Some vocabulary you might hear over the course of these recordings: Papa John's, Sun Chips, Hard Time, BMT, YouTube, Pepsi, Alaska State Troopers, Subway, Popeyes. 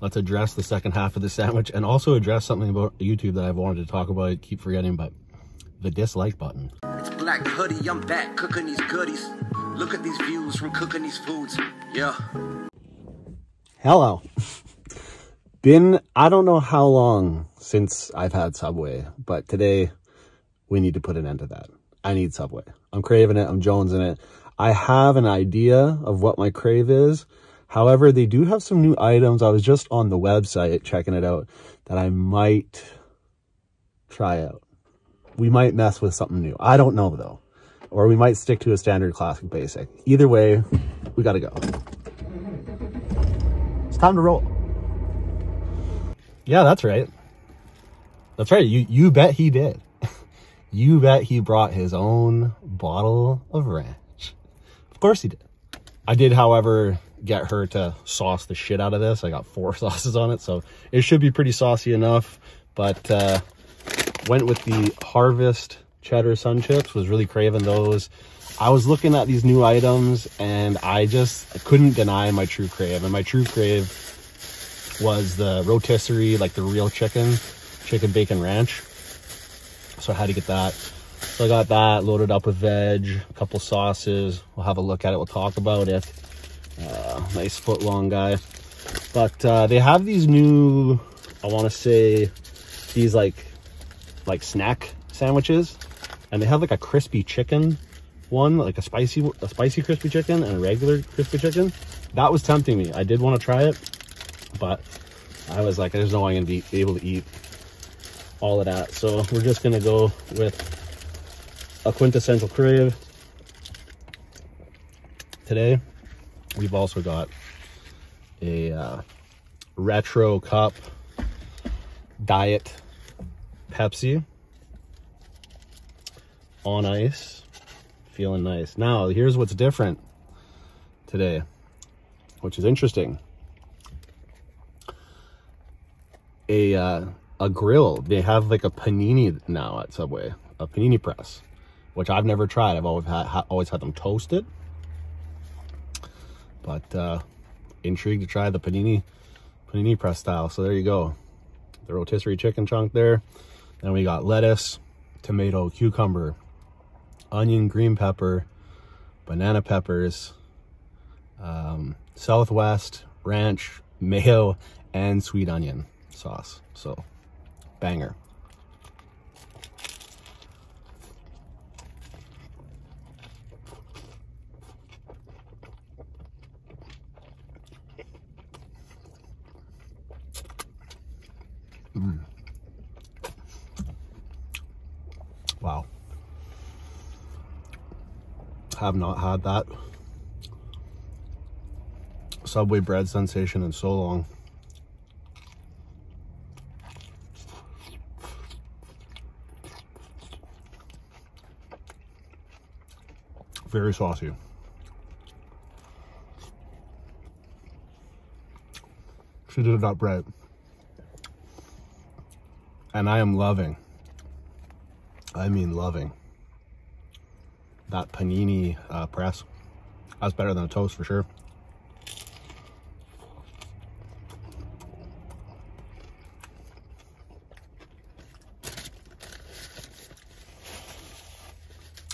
Let's address the second half of the sandwich and also address something about YouTube that I've wanted to talk about, keep forgetting, but the dislike button. It's Black Hoodie, I'm back cooking these goodies. Look at these views from cooking these foods. Yeah. Hello. Been, I don't know how long since I've had Subway, but today we need to put an end to that. I need Subway. I'm craving it. I'm jonesing it. I have an idea of what my crave is. However, they do have some new items. I was just on the website checking it out that I might try out. We might mess with something new. I don't know though. Or we might stick to a standard classic basic. Either way, we gotta go. It's time to roll. Yeah, that's right. That's right. You bet he did. You bet he brought his own bottle of ranch. Of course he did. I did, however, get her to sauce the shit out of this. I got 4 sauces on it, so it should be pretty saucy enough, but went with the Harvest Cheddar Sun Chips. Was really craving those. I was looking at these new items and I couldn't deny my true crave, and my true crave was the rotisserie, like the real chicken bacon ranch. So I had to get that. So I got that loaded up with veg, a couple sauces. We'll have a look at it, we'll talk about it. Nice foot long guy, but they have these new, I want to say these like snack sandwiches, and they have like a crispy chicken one, like a spicy crispy chicken and a regular crispy chicken. That was tempting me. I did want to try it, but I was like, there's no way I'm gonna be able to eat all of that, so we're just gonna go with a quintessential crave today. We've also got a retro cup diet Pepsi on ice, feeling nice. Now, here's what's different today, which is interesting. A grill. They have like a panini now at Subway, a panini press, which I've never tried. I've always had them toasted. But intrigued to try the panini press style. So there you go. The rotisserie chicken chunk there. Then we got lettuce, tomato, cucumber, onion, green pepper, banana peppers, Southwest, ranch, mayo, and sweet onion sauce. So banger. Wow. Have not had that Subway bread sensation in so long. Very saucy. She did that bread. And I am loving, I mean loving, that panini press. That's better than a toast for sure.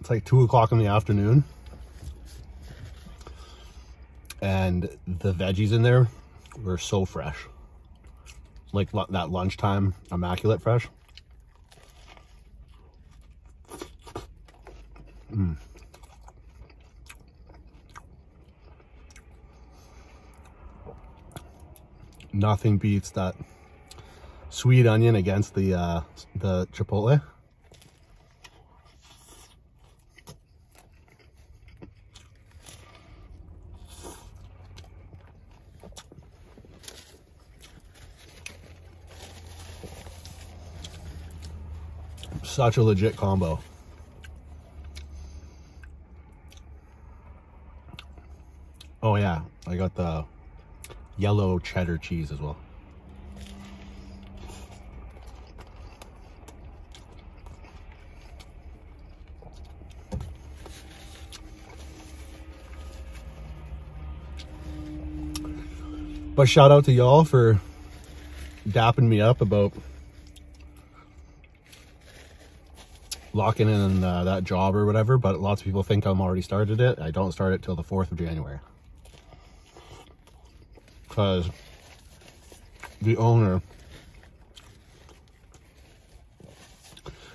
It's like 2 o'clock in the afternoon and the veggies in there were so fresh. Like that lunchtime, immaculate fresh. Nothing beats that sweet onion against the chipotle. Such a legit combo. Oh yeah, I got the yellow cheddar cheese as well. But shout out to y'all for dapping me up about locking in that job or whatever, but lots of people think I'm already started it. I don't start it till the 4th of January. Because the owner,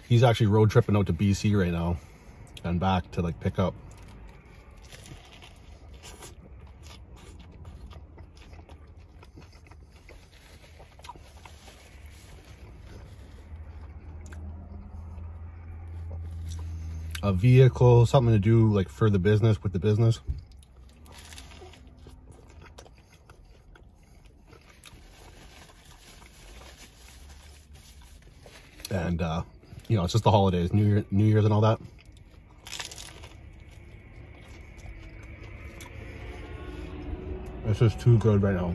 he's actually road tripping out to BC right now and back to like pick up. A vehicle, something to do like for the business, with the business. And you know, it's just the holidays, New Year's and all that. It's just too good right now.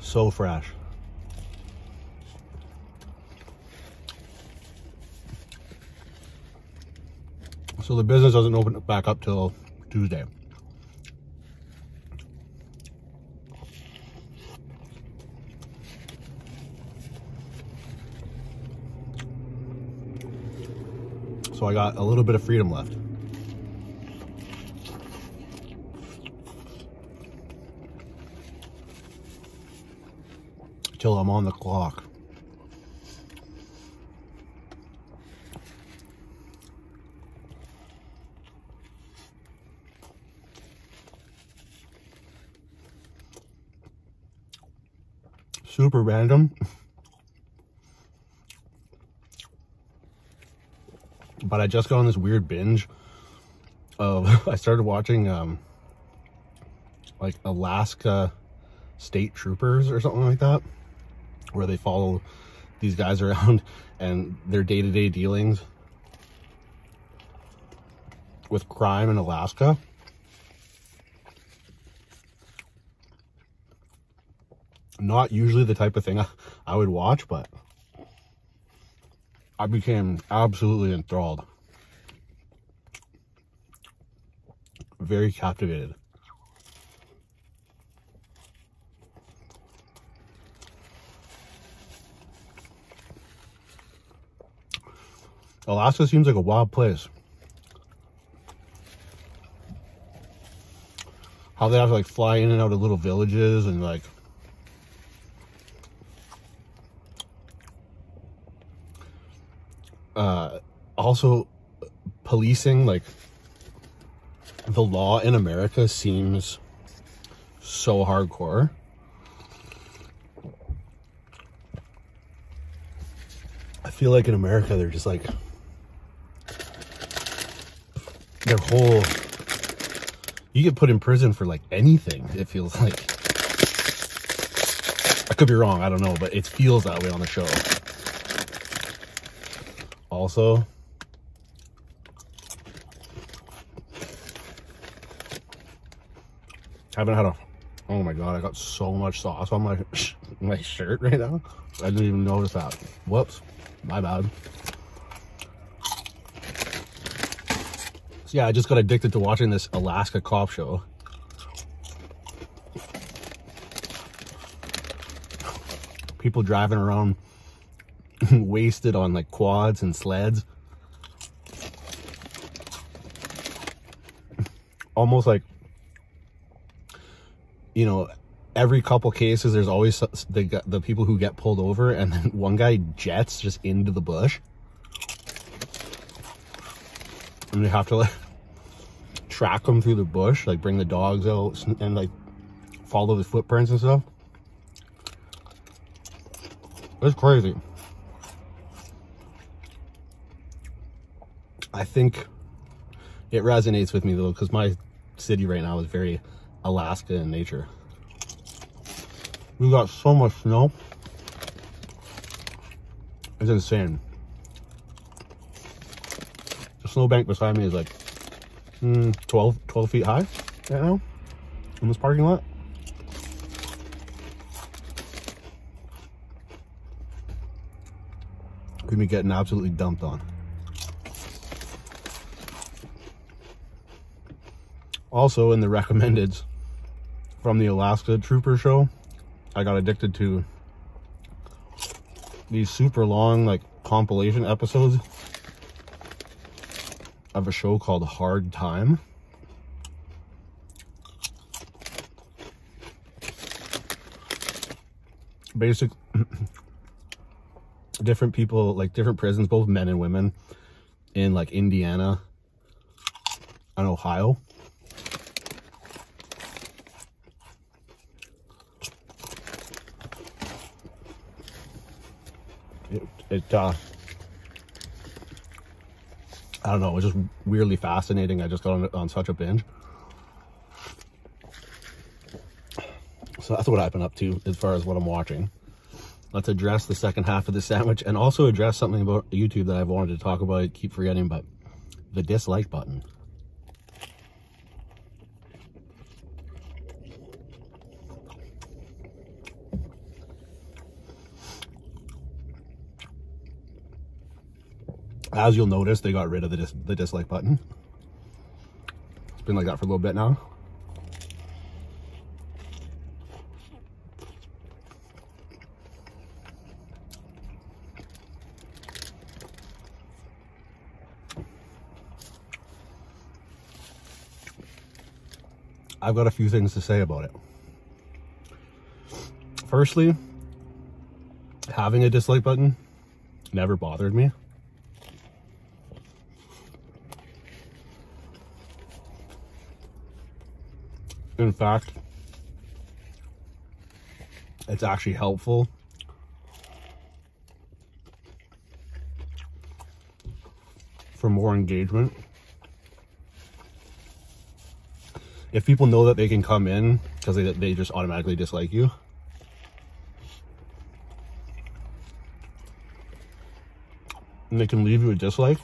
So fresh. So the business doesn't open back up till Tuesday. So I got a little bit of freedom left. Till I'm on the clock. Super random, but I just got on this weird binge of, I started watching like Alaska State Troopers or something like that, where they follow these guys around and their day-to-day dealings with crime in Alaska. Not usually the type of thing I would watch, but I became absolutely enthralled. Very captivated. Alaska seems like a wild place. How they have to like fly in and out of little villages and like also policing, like the law in America seems so hardcore. I feel like in America, they're just like, their whole, you get put in prison for like anything. It feels like, I could be wrong. I don't know, but it feels that way on the show. Also, haven't had a, oh my God, I got so much sauce on my shirt right now. I didn't even notice that. Whoops, my bad. So yeah, I just got addicted to watching this Alaska cop show. People driving around wasted on like quads and sleds, almost like, you know, every couple cases there's always the people who get pulled over, and then one guy jets just into the bush, and they have to like track him through the bush, like bring the dogs out and like follow the footprints and stuff. It's crazy. I think it resonates with me though, because my city right now is very Alaska in nature. We got so much snow. It's insane. The snowbank beside me is like 12 feet high right now in this parking lot. Could be getting absolutely dumped on. Also in the recommendeds from the Alaska Trooper show, I got addicted to these super long, like, compilation episodes of a show called Hard Time. Basically, different people, like, different prisons, both men and women, in, like, Indiana and Ohio. I don't know, it was just weirdly fascinating. I just got on such a binge. So that's what I've been up to as far as what I'm watching. Let's address the second half of the sandwich and also address something about YouTube that I've wanted to talk about. I keep forgetting, but the dislike button. As you'll notice, they got rid of the dislike button. It's been like that for a little bit now. I've got a few things to say about it. Firstly, having a dislike button never bothered me. In fact, it's actually helpful for more engagement. If people know that they can come in because they just automatically dislike you, and they can leave you a dislike,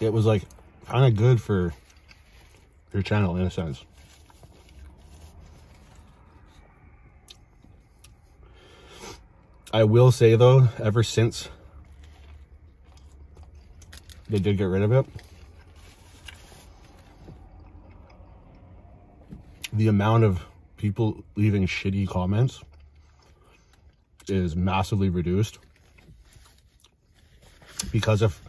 it was like kind of good for your channel in a sense. I will say though, ever since they did get rid of it, the amount of people leaving shitty comments is massively reduced because of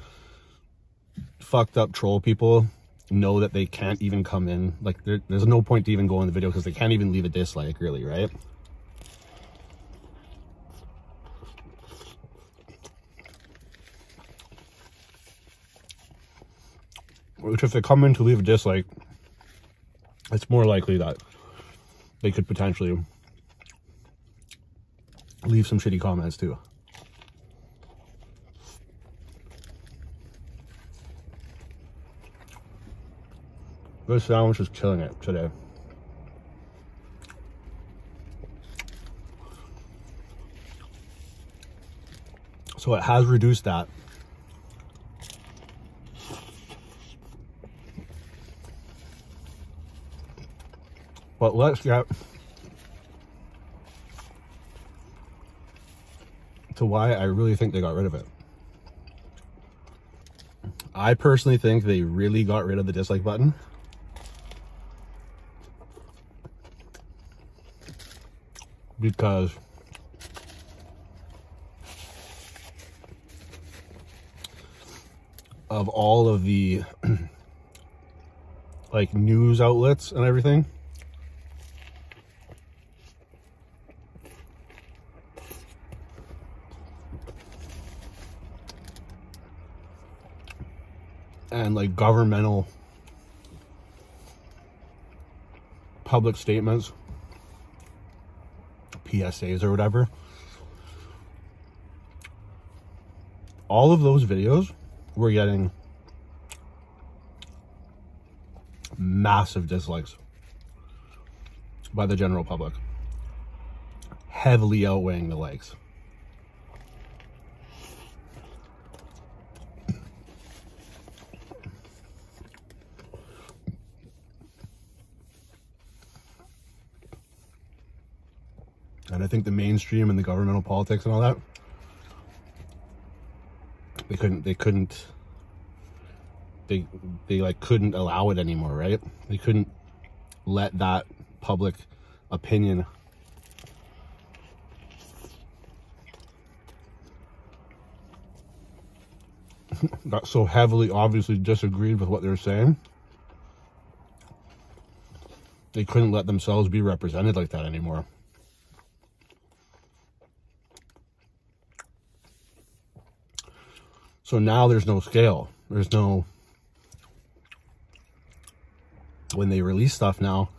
fucked up troll people know that they can't even come in. Like, there's no point to even go in the video because they can't even leave a dislike, really, right? Which, if they come in to leave a dislike, it's more likely that they could potentially leave some shitty comments too. This sandwich is killing it today. So it has reduced that. But let's get to why I really think they got rid of it. I personally think they really got rid of the dislike button because of all of the like news outlets and everything. And like governmental public statements, PSAs or whatever. All of those videos were getting massive dislikes by the general public, heavily outweighing the likes. And I think the mainstream and the governmental politics and all that, they couldn't allow it anymore, right? They couldn't let that public opinion that so heavily obviously disagreed with what they're saying, they couldn't let themselves be represented like that anymore. So now there's no scale. There's no, when they release stuff now,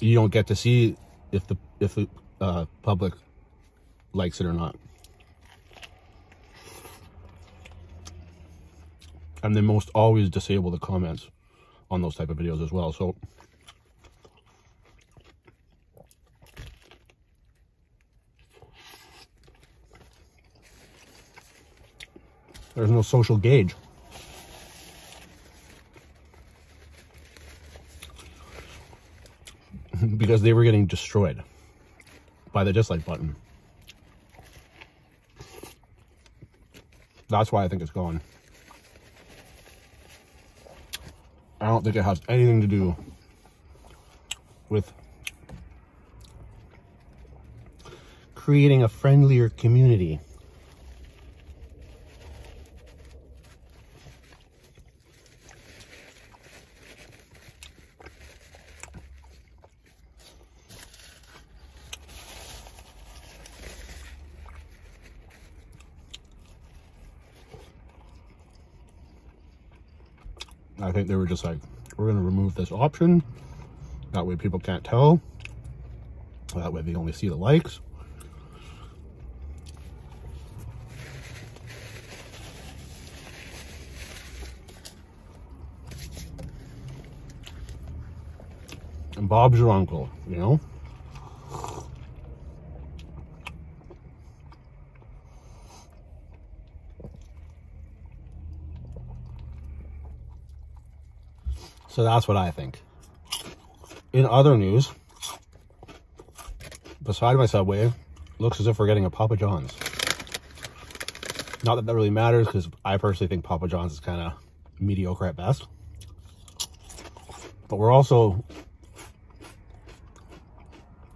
you don't get to see if the public likes it or not. And they most always disable the comments on those type of videos as well. So there's no social gauge. Because they were getting destroyed by the dislike button. That's why I think it's gone. I don't think it has anything to do with creating a friendlier community. I think they were just like, we're going to remove this option. That way people can't tell. That way they only see the likes. And Bob's your uncle, you know? So that's what I think. In other news, beside my Subway, looks as if we're getting a Papa John's. Not that that really matters, because I personally think Papa John's is kind of mediocre at best. But we're also,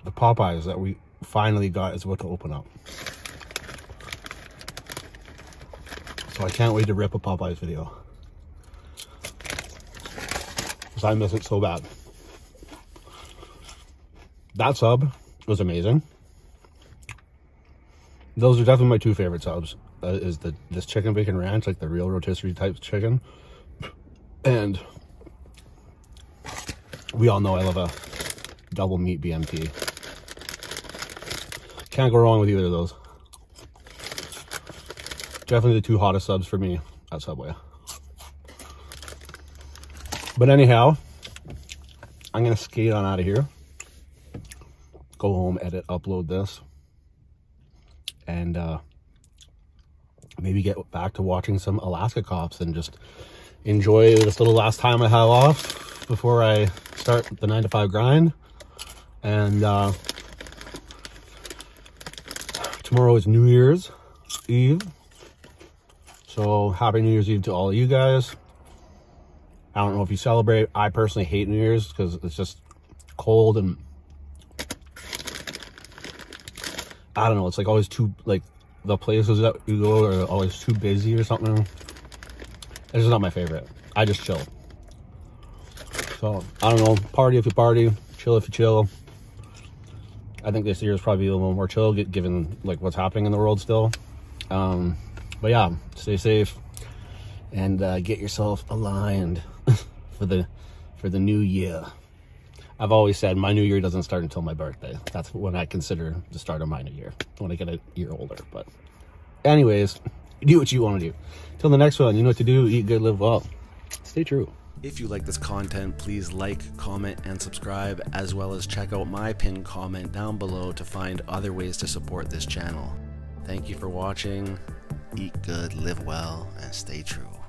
the Popeyes that we finally got is about to open up. So I can't wait to rip a Popeyes video. I miss it so bad. That sub was amazing. Those are definitely my two favorite subs. Is this chicken bacon ranch, like the real rotisserie type chicken. And we all know I love a double meat BMT. Can't go wrong with either of those. Definitely the two hottest subs for me at Subway. But anyhow, I'm going to skate on out of here, go home, edit, upload this, and maybe get back to watching some Alaska Cops and just enjoy this little last time I have off before I start the 9-to-5 grind. And tomorrow is New Year's Eve, so happy New Year's Eve to all of you guys. I don't know if you celebrate. I personally hate New Year's because it's just cold and I don't know. It's like always too, like the places that you go are always too busy or something. It's just not my favorite. I just chill. So I don't know. Party if you party, chill if you chill. I think this year is probably a little more chill given like what's happening in the world still. But yeah, stay safe. And get yourself aligned for the new year. I've always said my new year doesn't start until my birthday. That's when I consider the start of my new year, when I get a year older. But anyways, do what you want to do. Till the next one, you know what to do. Eat good, live well. Stay true. If you like this content, please like, comment, and subscribe, as well as check out my pinned comment down below to find other ways to support this channel. Thank you for watching. Eat good, live well, and stay true.